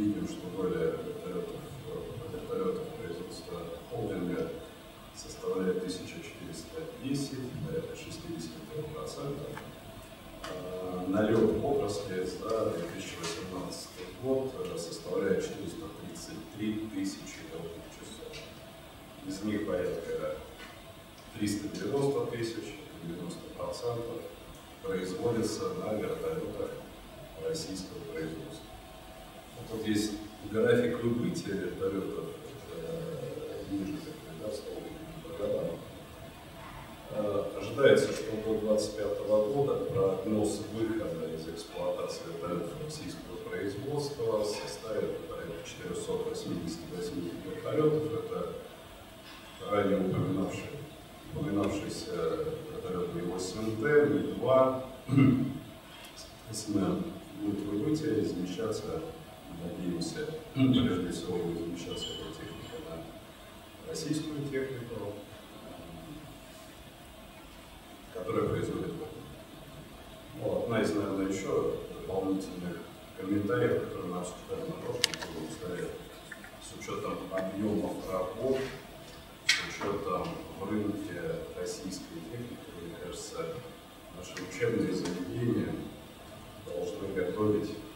видим, что доля вертолетов производства холдинга составляет 1410, это 63%. Налет отрасли за 2018 год составляет 433 000 рабочих часов. Из них порядка 390 000, 90% производится на вертолетах российского производства. Вот есть график убытия вертолетов ниже, да, столбика. Ожидается, что до 2025 года прогноз выхода из эксплуатации вертолетов российского производства составит порядка 488 вертолетов. Это ранее упоминавшийся вертолет Ми-8, Ми-2, соответственно, будет выбытие и замещаться, надеемся, прежде всего будет замещаться эта техника на российскую технику, которая производит вот. Одна из, наверное, еще дополнительных комментариев, которые мы обсуждали на прошлом году, с учетом объемов работ, с учетом в рынке российской техники, мне кажется, наши учебные заведения должны готовить